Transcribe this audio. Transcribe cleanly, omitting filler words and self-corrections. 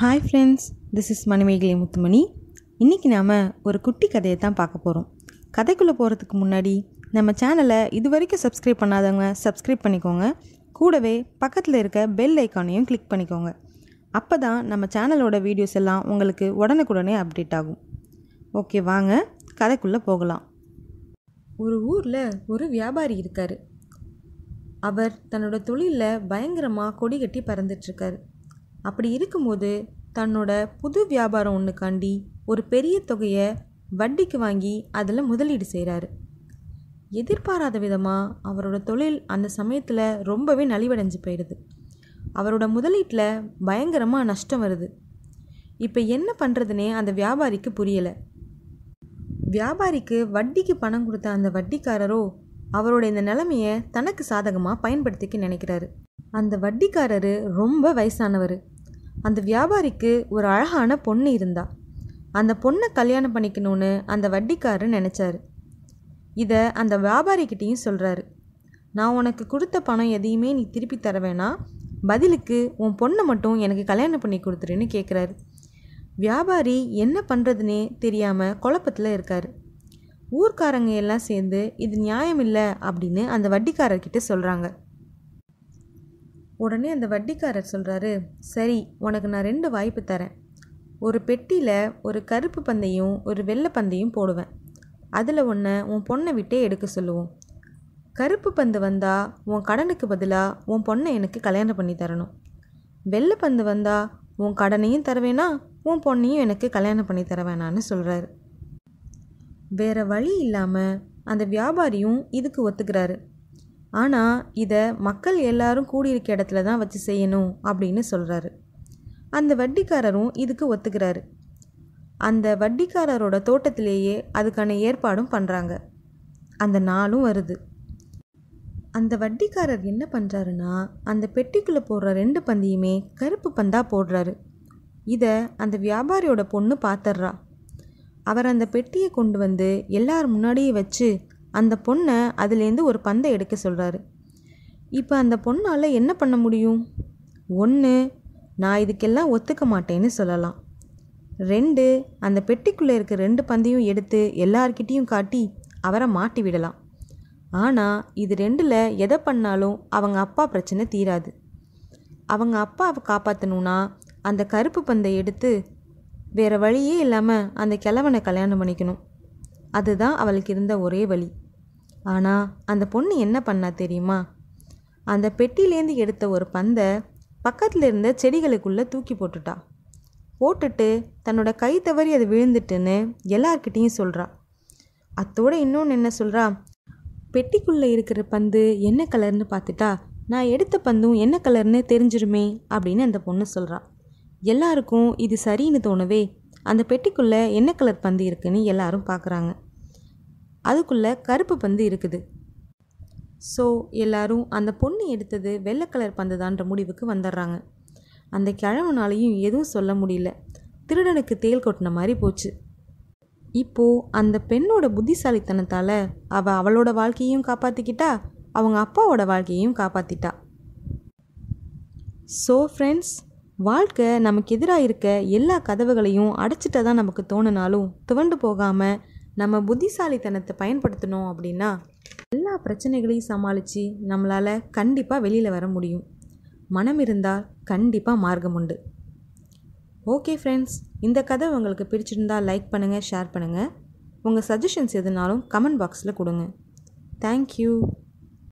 hi friends this इस मणिमेगली मुत्तमणि इन्नीकी नाम और कुट्टी कதையை தான் பார்க்க போறோம் கதைக்குள்ள போறதுக்கு முன்னாடி நம்ம சேனலை இதுவரைக்கும் சப்ஸ்கிரைப் பண்ணாதவங்க சப்ஸ்கிரைப் பண்ணிக்கோங்க கூடவே பக்கத்துல இருக்க பெல் ஐகானையும் கிளிக் பண்ணிக்கோங்க அப்பதான் நம்ம சேனலோட வீடியோஸ் எல்லாம் உங்களுக்கு உடனுக்குடனே அப்டேட் ஆகும் ஓகே வாங்க கதைக்குள்ள போகலாம் ஒரு ஊர்ல ஒரு வியாபாரி இருக்காரு அவர் தன்னோட தொழில்ல பயங்கரமா கொடி கட்டி பறந்துட்டு இருக்காரு அப்படி இருக்கும்போது தன்னோட புது வியாபாரம் ஒண்ணுக்காண்டி ஒரு பெரிய தொகையை வட்டிக்கு வாங்கி அதுல முதலீடு செய்றாரு எதிர்பாராத விதமா அவரோட தொழில் அந்த சமயத்துல ரொம்பவே நலிவடைஞ்சு போயிடுது அவரோட முதலீட்டுல பயங்கரமா நஷ்டம் வருது இப்போ என்ன பண்றதுனே அந்த வியாபாரிக்கு புரியல வியாபாரிக்கு வட்டிக்கு பணம் கொடுத்த அந்த வட்டிக்காரரோ அவரோட இந்த நிலைமையை தனக்கு சாதகமா பயன்படுத்திக்க நினைக்கிறாரு அந்த வட்டிக்காரரு ரொம்ப வயசானவர் அந்த வியாபாரிக்கு ஒரு அழகான பொண்ணு இருந்தா அந்த பொண்ணை கல்யாணம் பண்ணிக்கணும்னு அந்த வட்டிக்காரர் நினைச்சாரு இத அந்த வியாபாரி கிட்டயும் சொல்றாரு நான் உனக்கு கொடுத்த பணம் எதையுமே நீ திருப்பி தரவேனா பதிலுக்கு உன் பொண்ணை மட்டும் எனக்கு கல்யாணம் பண்ணி கொடுத்துறேன்னு கேக்குறாரு வியாபாரி என்ன பண்றதுனே தெரியாம குழப்பத்துல இருக்காரு ஊர்க்காரங்க எல்லாம் சேர்ந்து இது நியாயம் இல்ல அப்படினு அந்த வட்டிக்காரர் கிட்ட சொல்றாங்க உடனே அந்த வட்டிக்காரர் சொல்றாரு சரி உனக்கு நான் ரெண்டு வாய்ப்பு தரேன் ஒரு பெட்டியில ஒரு கருப்பு பந்தையும் ஒரு வெள்ளை பந்தையும் போடுவேன் அதுல ஒண்ணே உன் பொண்ணை விட்டே எடுக்க சொல்லுவோம் கருப்பு பந்து வந்தா உன் கடனுக்கு பதிலா உன் பொண்ணை எனக்கு கல்யாணம் பண்ணி தரணும் வெள்ளை பந்து வந்தா உன் கடனையும் தரவேனா உன் பொண்ணையும் எனக்கு கல்யாணம் பண்ணி தரவேனான்னு சொல்றாரு வேற வழி இல்லாம அந்த வியாபாரியும் இதுக்கு ஒத்துக்கிறாரு ஆனா இத மக்கள் எல்லாரும் கூடி இருக்க இடத்துல தான் வச்சு செய்யணும் அப்படினு சொல்றாரு அந்த வட்டிக்காரரும் இதுக்கு ஒத்துக்கிறாரு அந்த வட்டிக்காரரோட தோட்டத்திலேயே அதுக்கான ஏற்பாடும் பண்றாங்க அந்த நாளும் வருது அந்த வட்டிக்காரர் என்ன பண்றாருன்னா அந்த பெட்டிக்குள்ள போற ரெண்டு பந்தியுமே கருப்பு பந்தா போடுறாரு இத அந்த வியாபாரியோட பொண்ணு பாத்துறா அவர் அந்த பெட்டியை கொண்டு வந்து எல்லார் முன்னாடியே வச்சு அந்த பொண்ணை அதிலிருந்து ஒரு பந்தை எடுக்க சொல்றாரு இப்போ அந்த பொண்ணால என்ன பண்ண முடியும் ஒண்ணு நான் இதுக்கெல்லாம் ஒத்துக்க மாட்டேன்னு சொல்லலாம் ரெண்டு அந்த பெட்டிக்குள்ள இருக்க ரெண்டு பந்தையும் எடுத்து எல்லார்கிட்டயும் காட்டி அவரை மாட்டி விடலாம் ஆனா இது ரெண்டுல எதை பண்ணாலும் அவங்க அப்பா பிரச்சனை தீராது அவங்க அப்பாவை காப்பாத்தணும்னா அந்த கருப்பு பந்தை எடுத்து வேற வழியே இல்லாம அந்த கிழவனை கல்யாணம் பண்ணிக்கணும் அதுதான் அவளுக்கு இருந்த ஒரே வழி ஆனா அந்த பொண்ணு என்ன பண்ணா தெரியுமா அந்த பெட்டியிலேந்து எடுத்த ஒரு பந்தை பக்கத்துல இருந்த செடிகளுக்குள்ள தூக்கி போட்டுட்டா போட்டுட்டு தன்னோட கை தவறி அது விழுந்துட்டுன்னு எல்லார்கிட்டயும் சொல்றா அத்தோட இன்னொன்னு என்ன சொல்றா பெட்டிக்குள்ள இருக்கிற பந்து என்ன கலர்னு பார்த்துட்டா நான் எடுத்த பந்தும் என்ன கலர்னு தெரிஞ்சிருமே அப்படின்னு அந்த பொண்ணு சொல்றா எல்லாருக்கும் இது சரின்னு தோணவே அந்த பெட்டிக்குள்ள என்ன கலர் பந்து இருக்குன்னு எல்லாரும் பார்க்குறாங்க அதுக்குள்ள கருப்பு பந்து இருக்குது ஸோ எல்லாரும் அந்த பொண்ணு எடுத்தது வெள்ளை கலர் பந்துதான்ற முடிவுக்கு வந்துடுறாங்க அந்த கிழவனாலையும் எதுவும் சொல்ல முடியல திருடனுக்கு தேல் கொட்டின மாதிரி போச்சு இப்போ அந்த பெண்ணோட புத்திசாலித்தனத்தால அவளோட வாழ்க்கையையும் காப்பாத்திக்கிட்டா அவங்க அப்பாவோட வாழ்க்கையையும் காப்பாத்திட்டா ஸோ ஃப்ரெண்ட்ஸ் வாழ்க்கை நமக்கு எதிராக இருக்க எல்லா கதவுகளையும் அடைச்சிட்டதான் நமக்கு தோணுனாலும் துவண்டு போகாமல் நம்ம புத்திசாலித்தனத்தை பயன்படுத்தணும் அப்படின்னா எல்லா பிரச்சனைகளையும் சமாளித்து நம்மளால் கண்டிப்பாக வெளியில் வர முடியும் மனம் இருந்தால் கண்டிப்பாக மார்க்கம் உண்டு ஓகே ஃப்ரெண்ட்ஸ் இந்த கதை உங்களுக்கு பிடிச்சிருந்தால் லைக் பண்ணுங்கள் ஷேர் பண்ணுங்கள் உங்கள் சஜஷன்ஸ் எதுனாலும் கமெண்ட் பாக்ஸில் கொடுங்க தேங்க்யூ